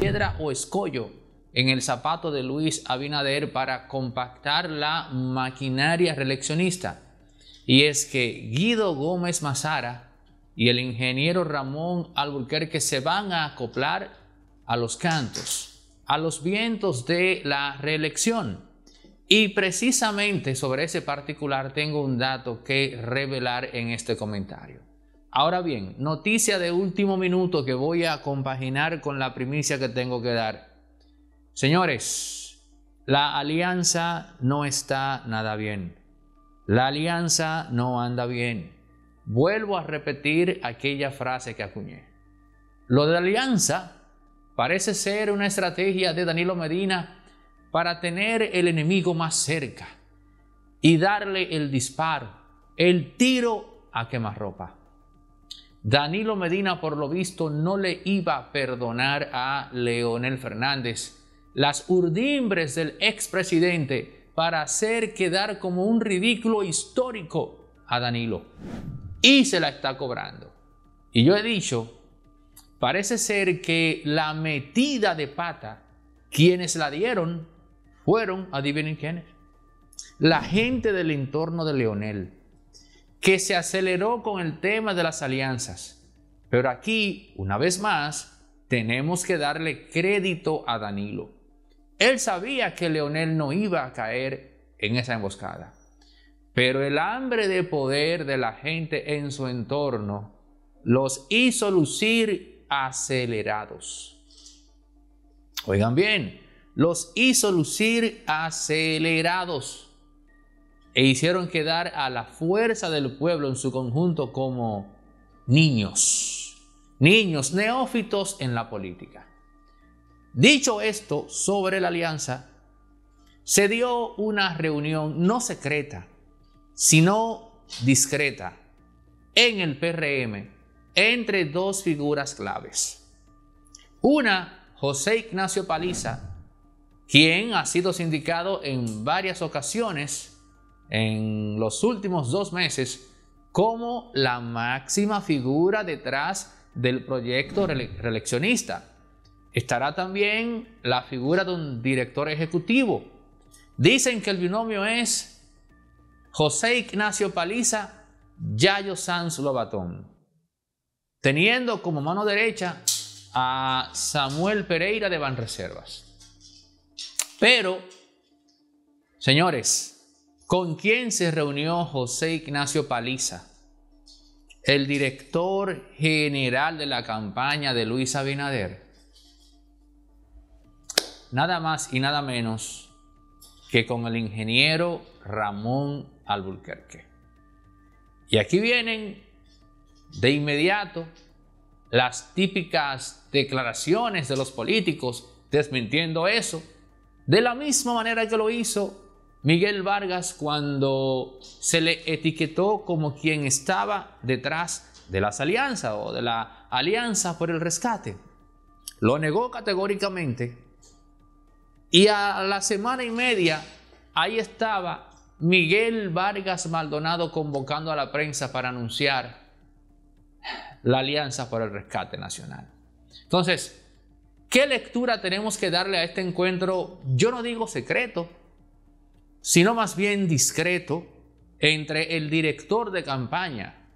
piedra o escollo en el zapato de Luis Abinader para compactar la maquinaria reeleccionista. Y es que Guido Gómez Mazara y el ingeniero Ramón Alburquerque se van a acoplar a los cantos, a los vientos de la reelección. Y precisamente sobre ese particular tengo un dato que revelar en este comentario. Ahora bien, noticia de último minuto que voy a compaginar con la primicia que tengo que dar. Señores, la alianza no está nada bien. La alianza no anda bien. Vuelvo a repetir aquella frase que acuñé. Lo de la alianza parece ser una estrategia de Danilo Medina para tener el enemigo más cerca y darle el disparo, el tiro a quemarropa. Danilo Medina, por lo visto, no le iba a perdonar a Leonel Fernández las urdimbres del expresidente para hacer quedar como un ridículo histórico a Danilo. Y se la está cobrando. Y yo he dicho, parece ser que la metida de pata, quienes la dieron, fueron, adivinen quiénes, la gente del entorno de Leonel, que se aceleró con el tema de las alianzas. Pero aquí, una vez más, tenemos que darle crédito a Danilo. Él sabía que Leonel no iba a caer en esa emboscada, pero el hambre de poder de la gente en su entorno los hizo lucir acelerados. Oigan bien, los hizo lucir acelerados e hicieron quedar a la Fuerza del Pueblo en su conjunto como niños, neófitos en la política. Dicho esto sobre la alianza, se dio una reunión no secreta, sino discreta, en el PRM, entre dos figuras claves. Una, José Ignacio Paliza, quien ha sido sindicado en varias ocasiones en los últimos 2 meses como la máxima figura detrás del proyecto reeleccionista. Estará también la figura de un director ejecutivo. Dicen que el binomio es José Ignacio Paliza, Yayo Sanz Lobatón, teniendo como mano derecha a Samuel Pereira de Banreservas. Pero, señores, ¿con quién se reunió José Ignacio Paliza? El director general de la campaña de Luis Abinader. Nada más y nada menos que con el ingeniero Ramón Alburquerque. Y aquí vienen de inmediato las típicas declaraciones de los políticos desmintiendo eso, de la misma manera que lo hizo Miguel Vargas cuando se le etiquetó como quien estaba detrás de las alianzas o de la alianza por el rescate. Lo negó categóricamente. Y a la semana y media, ahí estaba Miguel Vargas Maldonado convocando a la prensa para anunciar la alianza por el rescate nacional. Entonces, ¿qué lectura tenemos que darle a este encuentro? Yo no digo secreto, sino más bien discreto, entre el director de campaña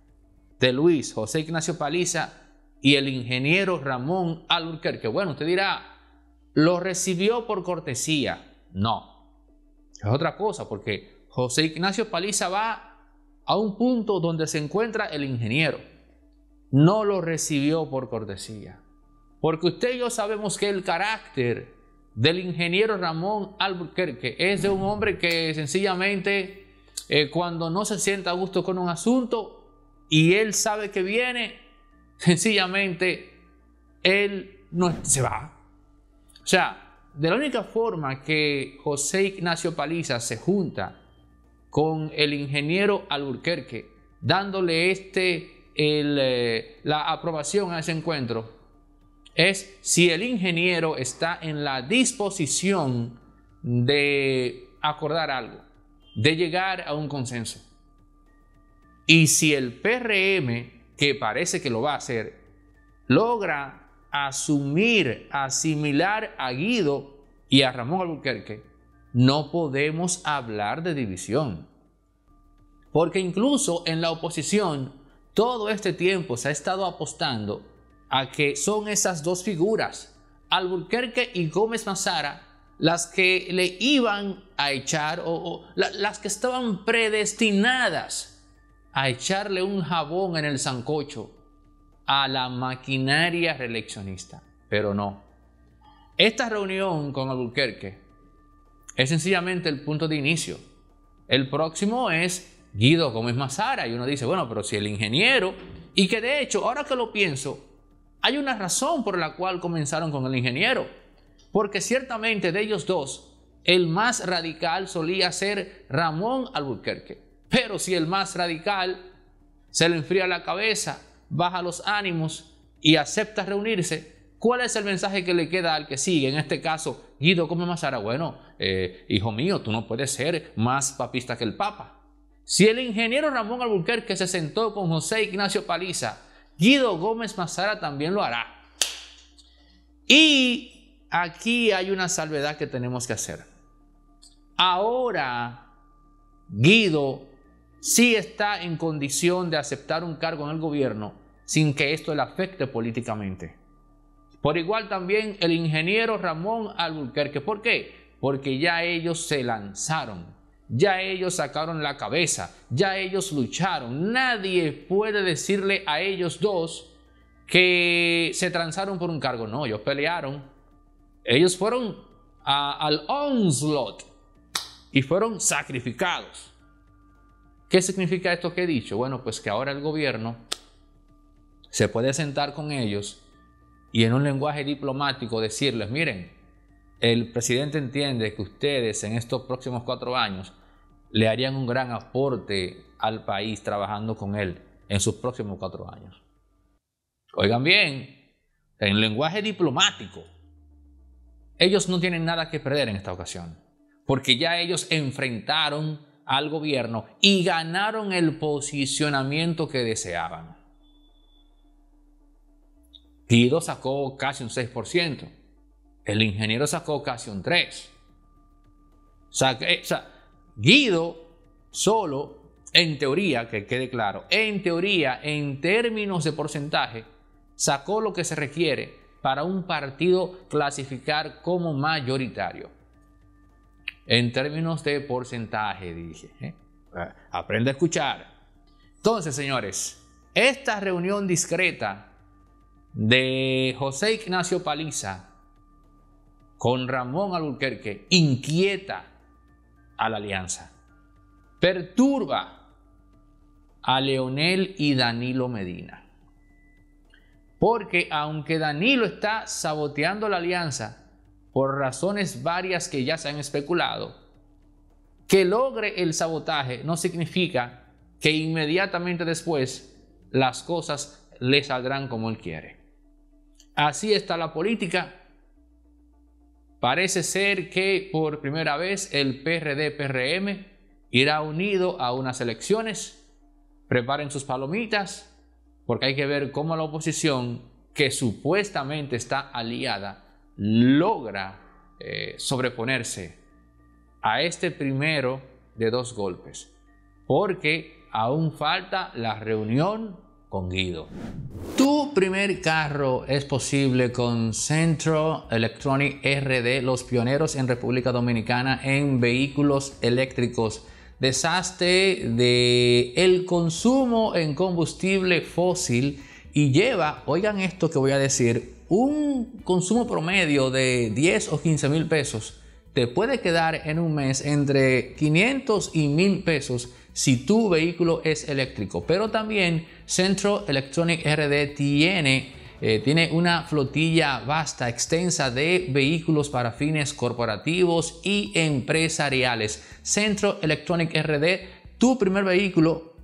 de Luis, José Ignacio Paliza, y el ingeniero Ramón Alburquerque. Bueno, usted dirá, ¿lo recibió por cortesía? No, es otra cosa, porque José Ignacio Paliza va a un punto donde se encuentra el ingeniero. No lo recibió por cortesía, porque usted y yo sabemos que el carácter del ingeniero Ramón Alburquerque es de un hombre que sencillamente cuando no se sienta a gusto con un asunto y él sabe que viene, sencillamente él no se va. O sea, de la única forma que José Ignacio Paliza se junta con el ingeniero Alburquerque, dándole la aprobación a ese encuentro, es si el ingeniero está en la disposición de acordar algo, de llegar a un consenso. Y si el PRM, que parece que lo va a hacer, logra asumir, asimilar a Guido y a Ramón Alburquerque, no podemos hablar de división. Porque incluso en la oposición, todo este tiempo se ha estado apostando a que son esas dos figuras, Alburquerque y Gómez Mazara, las que le iban a echar, las que estaban predestinadas a echarle un jabón en el sancocho a la maquinaria reeleccionista. Pero no. Esta reunión con Alburquerque es sencillamente el punto de inicio. El próximo es Guido Gómez Mazara. Y uno dice, bueno, pero si el ingeniero... Y que de hecho, ahora que lo pienso, hay una razón por la cual comenzaron con el ingeniero. Porque ciertamente de ellos dos, el más radical solía ser Ramón Alburquerque. Pero si el más radical se le enfría la cabeza, baja los ánimos y acepta reunirse, ¿cuál es el mensaje que le queda al que sigue? En este caso, Guido Gómez Mazara. Bueno, hijo mío, tú no puedes ser más papista que el Papa. Si el ingeniero Ramón Alburquerque se sentó con José Ignacio Paliza, Guido Gómez Mazara también lo hará. Y... aquí hay una salvedad que tenemos que hacer. Ahora, Guido sí está en condición de aceptar un cargo en el gobierno sin que esto le afecte políticamente. Por igual también el ingeniero Ramón Alburquerque. ¿Por qué? Porque ya ellos se lanzaron, ya ellos sacaron la cabeza, ya ellos lucharon. Nadie puede decirle a ellos dos que se transaron por un cargo. No, ellos pelearon. Ellos fueron al onslaught y fueron sacrificados. ¿Qué significa esto que he dicho? Bueno, pues que ahora el gobierno se puede sentar con ellos y en un lenguaje diplomático decirles, miren, el presidente entiende que ustedes en estos próximos 4 años le harían un gran aporte al país trabajando con él en sus próximos 4 años. Oigan bien, en lenguaje diplomático. Ellos no tienen nada que perder en esta ocasión, porque ya ellos enfrentaron al gobierno y ganaron el posicionamiento que deseaban. Guido sacó casi un 6%, el ingeniero sacó casi un 3%. Guido solo, en teoría, que quede claro, en teoría, en términos de porcentaje, sacó lo que se requiere para un partido clasificar como mayoritario. En términos de porcentaje, dije. Aprende a escuchar. Entonces, señores, esta reunión discreta de José Ignacio Paliza con Ramón Alburquerque inquieta a la alianza. Perturba a Leonel y Danilo Medina. Porque aunque Danilo está saboteando la alianza por razones varias que ya se han especulado, que logre el sabotaje no significa que inmediatamente después las cosas le saldrán como él quiere. Así está la política. Parece ser que por primera vez el PRD-PRM irá unido a unas elecciones. Preparen sus palomitas. Porque hay que ver cómo la oposición, que supuestamente está aliada, logra sobreponerse a este primero de 2 golpes. Porque aún falta la reunión con Guido. Tu primer carro es posible con Centro Electronic RD, los pioneros en República Dominicana en vehículos eléctricos. Deshazte del consumo en combustible fósil y lleva, oigan esto que voy a decir, un consumo promedio de 10 o 15 mil pesos. Te puede quedar en un mes entre 500 y 1000 pesos si tu vehículo es eléctrico. Pero también Centro Electronic RD tiene una flotilla vasta, extensa de vehículos para fines corporativos y empresariales. Centro Electronic RD, tu primer vehículo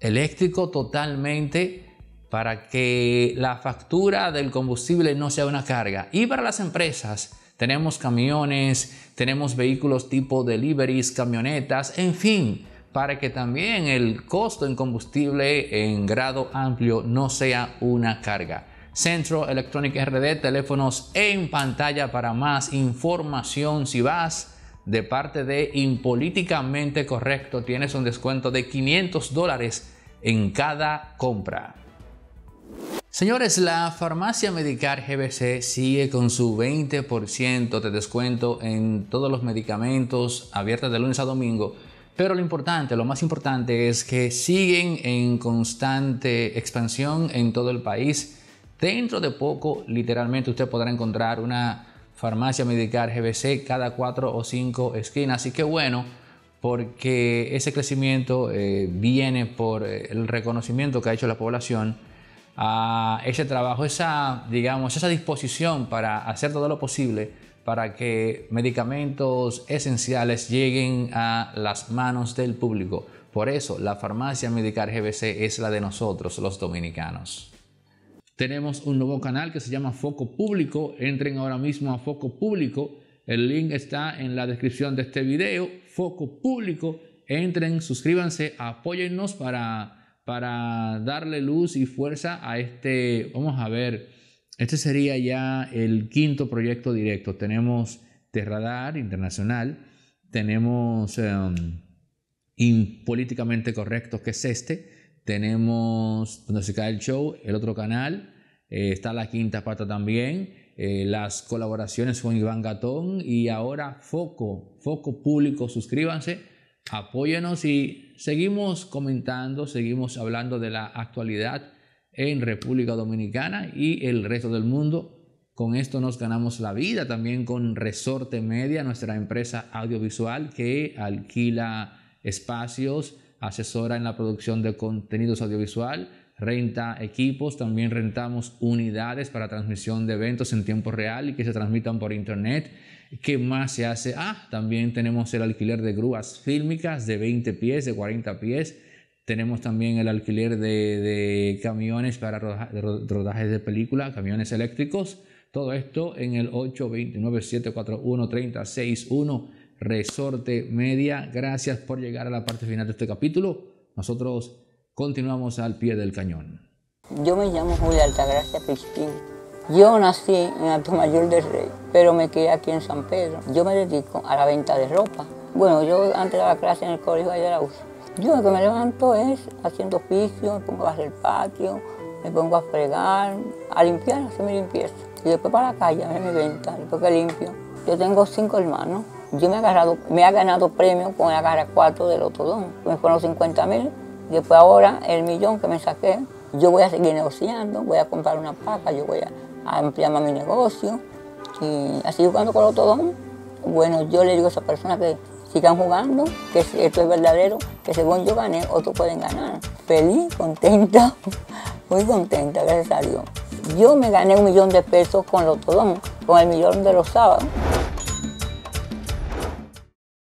eléctrico totalmente para que la factura del combustible no sea una carga. Y para las empresas, tenemos camiones, tenemos vehículos tipo deliveries, camionetas, en fin, para que también el costo en combustible en grado amplio no sea una carga. Centro Electronic RD, teléfonos en pantalla para más información. Si vas de parte de Impolíticamente Correcto, tienes un descuento de $500 en cada compra. Señores, la farmacia Medicar GBC sigue con su 20% de descuento en todos los medicamentos, abierta de lunes a domingo. Pero lo más importante es que siguen en constante expansión en todo el país. Dentro de poco, literalmente, usted podrá encontrar una farmacia Medicar GBC cada 4 o 5 esquinas. Así que bueno, porque ese crecimiento viene por el reconocimiento que ha hecho la población a ese trabajo, esa disposición para hacer todo lo posible para que medicamentos esenciales lleguen a las manos del público. Por eso, la farmacia Medicar GBC es la de nosotros, los dominicanos. Tenemos un nuevo canal que se llama Foco Público. Entren ahora mismo a Foco Público. El link está en la descripción de este video. Foco Público. Entren, suscríbanse, apóyennos para darle luz y fuerza a este. Vamos a ver, este sería ya el 5º proyecto directo. Tenemos Terradar Internacional. Tenemos Políticamente Correcto, que es este. Tenemos Donde Se Cae el Show, el otro canal. Está La Quinta Pata también. Las colaboraciones con Iván Gatón. Y ahora Foco Público. Suscríbanse, apóyenos y seguimos comentando, seguimos hablando de la actualidad en República Dominicana y el resto del mundo. Con esto nos ganamos la vida también con Resorte Media, nuestra empresa audiovisual que alquila espacios, asesora en la producción de contenidos audiovisual, renta equipos, también rentamos unidades para transmisión de eventos en tiempo real y que se transmitan por internet. ¿Qué más se hace? También tenemos el alquiler de grúas fílmicas de 20 pies, de 40 pies. Tenemos también el alquiler de camiones para rodajes de películas, camiones eléctricos. Todo esto en el 829-741-3061. Resorte Media. Gracias por llegar a la parte final de este capítulo. Nosotros continuamos al pie del cañón. Yo me llamo Julia Altagracia Pichín. Yo nací en Altomayor del Rey, pero me quedé aquí en San Pedro. Yo me dedico a la venta de ropa. Bueno, yo antes daba clase en el colegio allá de la UCI. Yo lo que me levanto es haciendo oficio, me pongo a hacer el patio, me pongo a fregar, a limpiar, hacer mi limpieza. Y después para la calle, a hacer mi venta, después que limpio. Yo tengo 5 hermanos. Yo me he ganado premios con la gara 4 del Otodón. Me fueron 50.000 y después ahora el millón que me saqué. Yo voy a seguir negociando, voy a comprar una paca, yo voy a ampliar más mi negocio. Y así jugando con el Otodón, bueno, yo le digo a esa persona que sigan jugando, que esto es verdadero, que según yo gané, otros pueden ganar. Feliz, contenta, muy contenta, gracias a Dios. Yo me gané $1 millón de pesos con el Otodón, con el millón de los sábados.